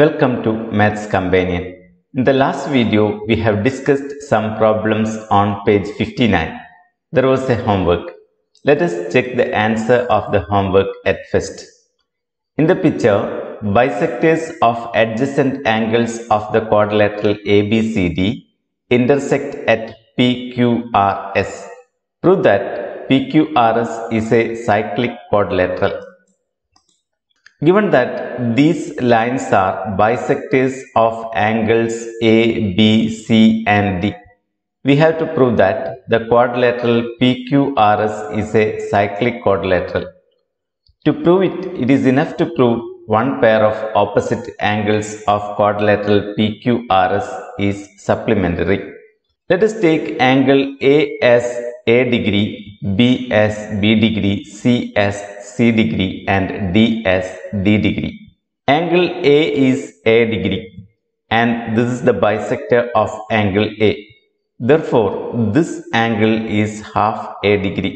Welcome to Maths Companion. In the last video, we have discussed some problems on page 59. There was a homework. Let us check the answer of the homework at first. In the picture, bisectors of adjacent angles of the quadrilateral ABCD intersect at PQRS. Prove that PQRS is a cyclic quadrilateral. Given that these lines are bisectors of angles A, B, C and D, we have to prove that the quadrilateral PQRS is a cyclic quadrilateral. To prove it, it is enough to prove one pair of opposite angles of quadrilateral PQRS is supplementary. Let us take angle A as A degree, B as B degree, C as C degree and D as D degree. Angle A is A degree and this is the bisector of angle A. Therefore, this angle is half A degree.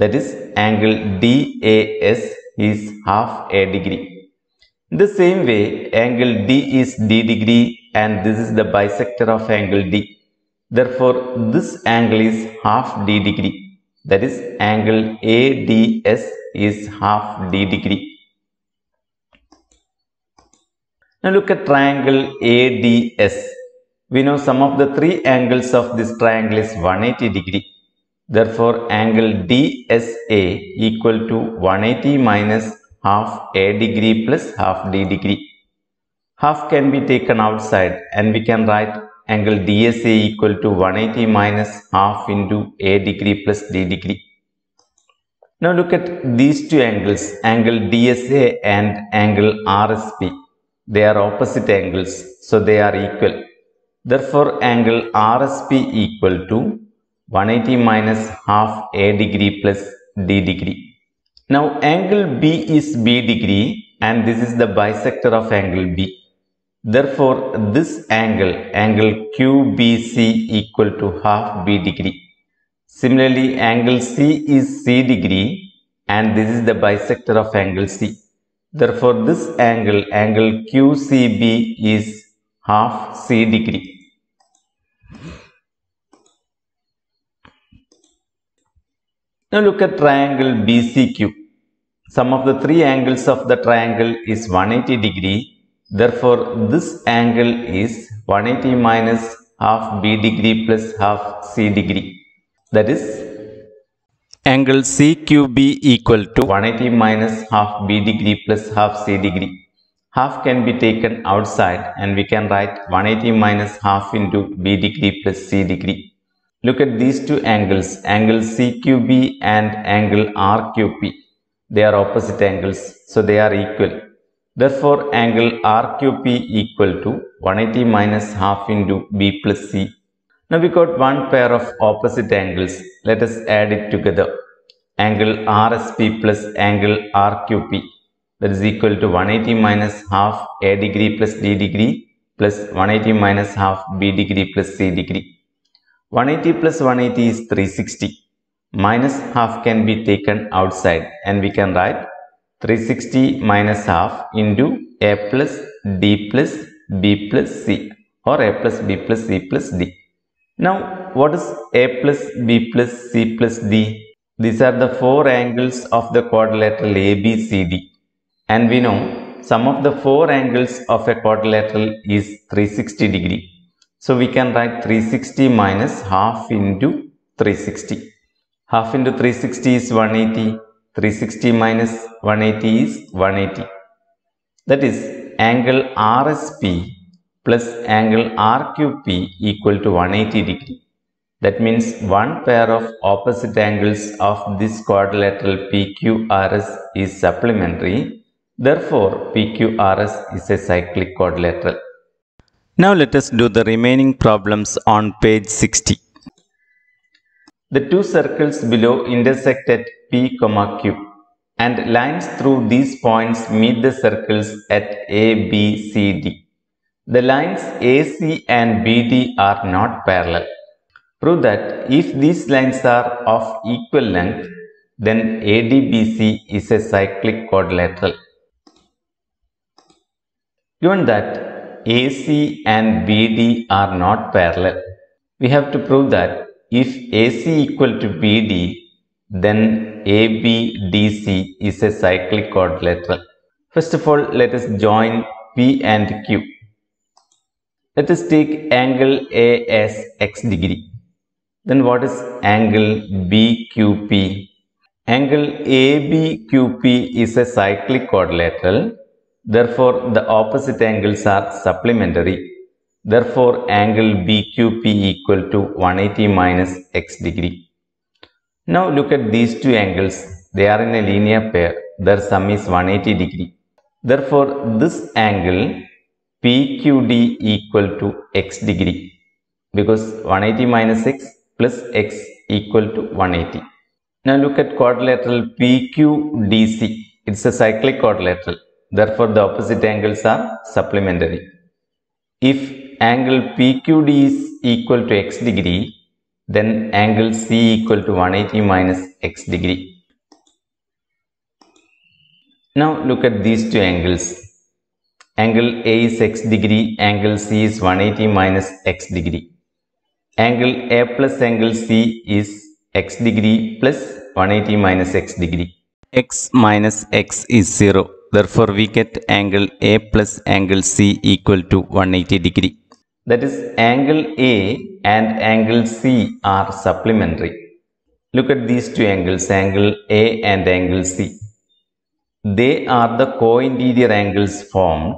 That is, angle DAS is half A degree. In the same way, angle D is D degree and this is the bisector of angle D. Therefore, this angle is half D degree. That is, angle ADS is half D degree. Now look at triangle ADS. We know sum of the three angles of this triangle is 180 degree. Therefore, angle DSA equal to 180 minus half A degree plus half D degree. Half can be taken outside and we can write angle DSA equal to 180 minus half into A degree plus D degree. Now look at these two angles, angle DSA and angle RSP. They are opposite angles, so they are equal. Therefore, angle RSP equal to 180 minus half A degree plus D degree. Now angle B is B degree and this is the bisector of angle B. Therefore, this angle QBC equal to half B degree. Similarly, angle C is C degree and this is the bisector of angle C. Therefore, this angle QCB is half C degree. Now look at triangle BCQ. Sum of the three angles of the triangle is 180 degree. Therefore, this angle is 180 minus half B degree plus half C degree. That is, angle CQB equal to 180 minus half B degree plus half C degree. Half can be taken outside and we can write 180 minus half into B degree plus C degree. Look at these two angles, angle CQB and angle RQP. They are opposite angles, so they are equal. Therefore, angle RQP equal to 180 minus half into B plus C. Now we got one pair of opposite angles. Let us add it together. Angle RSP plus angle RQP. That is equal to 180 minus half A degree plus D degree plus 180 minus half B degree plus C degree. 180 plus 180 is 360. Minus half can be taken outside and we can write 360 minus half into A plus D plus B plus C or A plus B plus C plus D. Now what is A plus B plus C plus D? These are the four angles of the quadrilateral ABCD. And we know sum of the four angles of a quadrilateral is 360 degree. So we can write 360 minus half into 360. Half into 360 is 180. 360 minus 180 is 180. That is, angle RSP plus angle RQP equal to 180 degree. That means one pair of opposite angles of this quadrilateral PQRS is supplementary. Therefore, PQRS is a cyclic quadrilateral. Now let us do the remaining problems on page 60. The two circles below intersect at P, Q and lines through these points meet the circles at A, B, C, D. The lines AC and BD are not parallel. Prove that if these lines are of equal length, then ADBC is a cyclic quadrilateral. Given that AC and BD are not parallel, we have to prove that if AC equal to BD, then ABDC is a cyclic quadrilateral. First of all, let us join P and Q. Let us take angle A as x degree. Then what is angle BQP? Angle ABQP is a cyclic quadrilateral. Therefore, the opposite angles are supplementary. Therefore, angle BQP equal to 180 minus x degree. Now look at these two angles. They are in a linear pair. Their sum is 180 degree. Therefore, this angle PQD equal to x degree, because 180 minus x plus x equal to 180. Now look at quadrilateral PQDC. It's a cyclic quadrilateral. Therefore, the opposite angles are supplementary. If angle PQD is equal to x degree, then angle C equal to 180 minus x degree. Now look at these two angles. Angle A is x degree, angle C is 180 minus x degree. Angle A plus angle C is x degree plus 180 minus x degree. X minus x is 0. Therefore, we get angle A plus angle C equal to 180 degree. That is, angle A and angle C are supplementary. Look at these two angles, angle A and angle C. They are the co-interior angles formed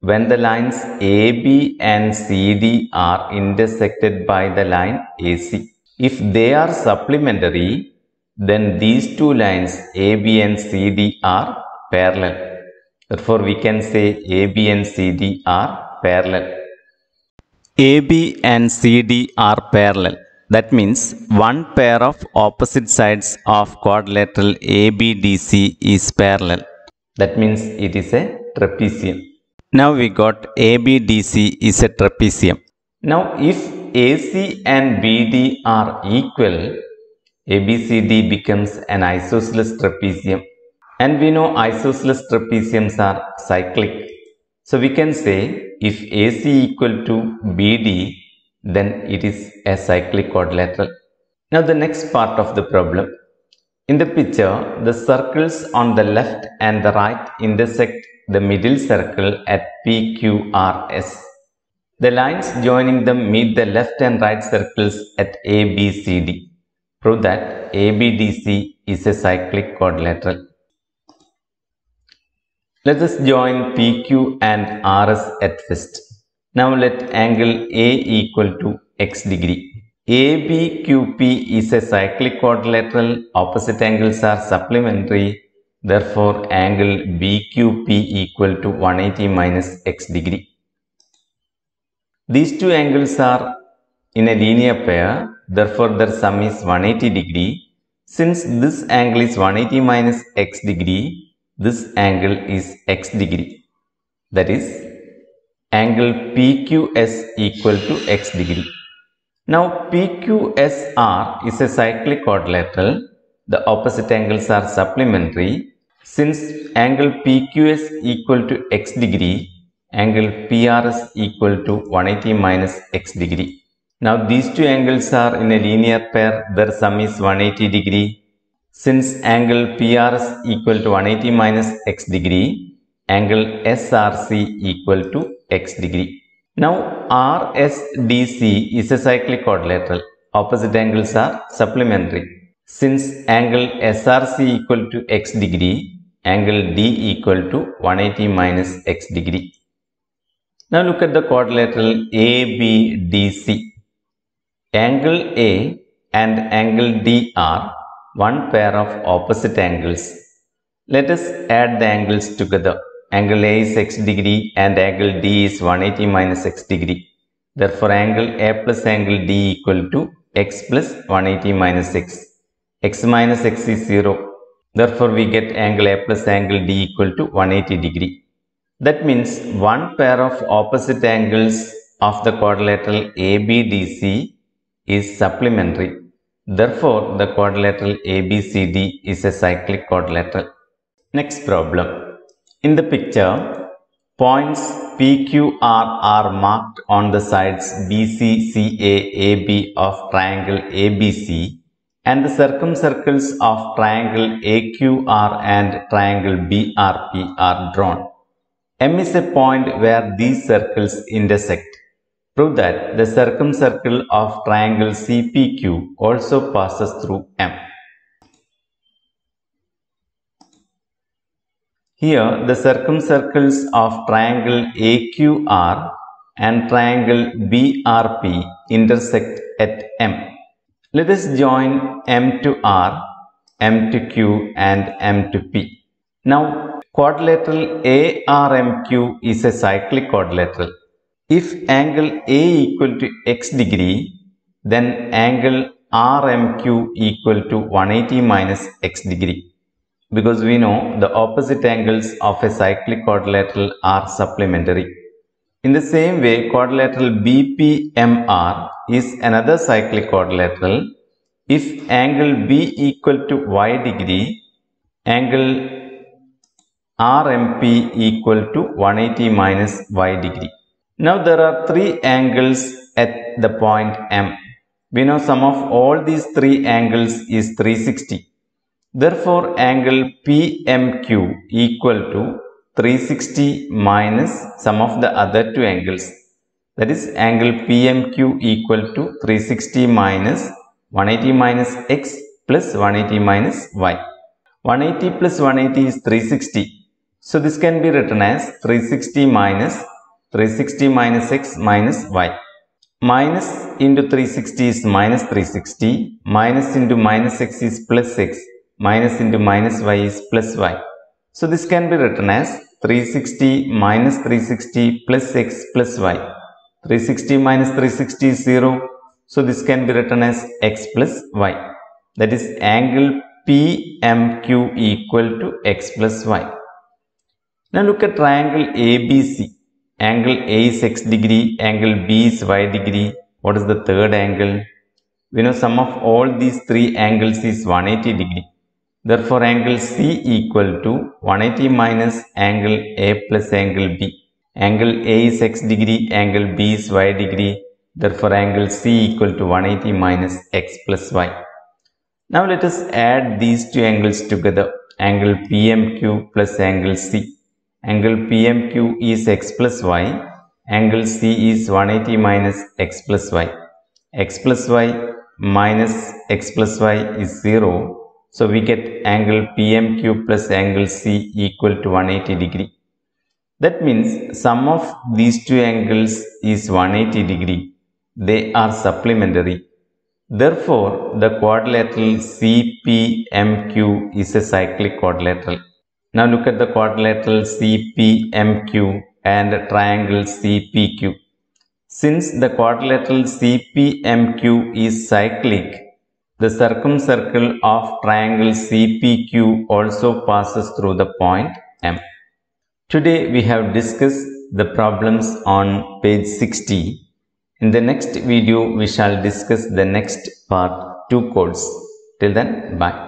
when the lines AB and CD are intersected by the line AC. If they are supplementary, then these two lines AB and CD are parallel. Therefore, we can say AB and CD are parallel. AB and CD are parallel. That means one pair of opposite sides of quadrilateral ABDC is parallel. That means it is a trapezium. Now we got ABDC is a trapezium. Now if AC and BD are equal, ABCD becomes an isosceles trapezium. And we know isosceles trapeziums are cyclic. So we can say if AC equal to BD, then it is a cyclic quadrilateral. Now the next part of the problem. In the picture, the circles on the left and the right intersect the middle circle at PQRS. The lines joining them meet the left and right circles at ABCD. Prove that ABDC is a cyclic quadrilateral. Let us join PQ and RS at first. Now let angle A equal to x degree. ABQP is a cyclic quadrilateral. Opposite angles are supplementary. Therefore, angle BQP equal to 180 minus x degree. These two angles are in a linear pair. Therefore, their sum is 180 degree. Since this angle is 180 minus x degree, this angle is x degree. That is, angle PQS equal to x degree. Now PQSR is a cyclic quadrilateral. The opposite angles are supplementary. Since angle PQS equal to x degree, angle PRS equal to 180 minus x degree. Now these two angles are in a linear pair. Their sum is 180 degree. Since angle PRS equal to 180 minus x degree, angle SRC equal to x degree. Now RSDC is a cyclic quadrilateral. Opposite angles are supplementary. Since angle SRC equal to x degree, angle D equal to 180 minus x degree. Now look at the quadrilateral ABDC. Angle A and angle D are one pair of opposite angles. Let us add the angles together. Angle A is x degree and angle D is 180 minus x degree. Therefore, angle A plus angle D equal to x plus 180 minus x. x minus x is 0. Therefore, we get angle A plus angle D equal to 180 degree. That means one pair of opposite angles of the quadrilateral ABDC is supplementary. Therefore, the quadrilateral ABCD is a cyclic quadrilateral. Next problem. In the picture, Points PQR are marked on the sides BCCA AB of triangle ABC and the circumcircles of triangle AQR and triangle BRP are drawn. M is a point where these circles intersect. Prove that the circumcircle of triangle CPQ also passes through M. Here, the circumcircles of triangle AQR and triangle BRP intersect at M. Let us join M to R, M to Q and M to P. Now, quadrilateral ARMQ is a cyclic quadrilateral. If angle A equal to x degree, then angle RMQ equal to 180 minus x degree. Because we know the opposite angles of a cyclic quadrilateral are supplementary. In the same way, quadrilateral BPMR is another cyclic quadrilateral. If angle B equal to y degree, angle RMP equal to 180 minus y degree. Now there are three angles at the point M. We know sum of all these three angles is 360. Therefore, angle PMQ equal to 360 minus sum of the other two angles. That is angle PMQ equal to 360 minus 180 minus x plus 180 minus y. 180 plus 180 is 360. So this can be written as 360 minus 360 minus x minus y. Minus into 360 is minus 360. Minus into minus x is plus x. Minus into minus y is plus y. So this can be written as 360 minus 360 plus x plus y. 360 minus 360 is 0. So this can be written as x plus y. That is angle PMQ equal to x plus y. Now look at triangle ABC. Angle A is x degree, angle B is y degree. What is the third angle? We know sum of all these three angles is 180 degree. Therefore, angle C equal to 180 minus angle A plus angle B. Angle A is x degree, angle B is y degree. Therefore, angle C equal to 180 minus x plus y. Now let us add these two angles together. Angle PMQ plus angle C. Angle PMQ is x plus y, angle C is 180 minus x plus y minus x plus y is 0, so we get angle PMQ plus angle C equal to 180 degree. That means sum of these two angles is 180 degree, they are supplementary. Therefore, the quadrilateral CPMQ is a cyclic quadrilateral. Now look at the quadrilateral CPMQ and triangle CPQ. Since the quadrilateral CPMQ is cyclic, the circumcircle of triangle CPQ also passes through the point M. Today we have discussed the problems on page 60. In the next video, we shall discuss the next part 2 codes. Till then, bye.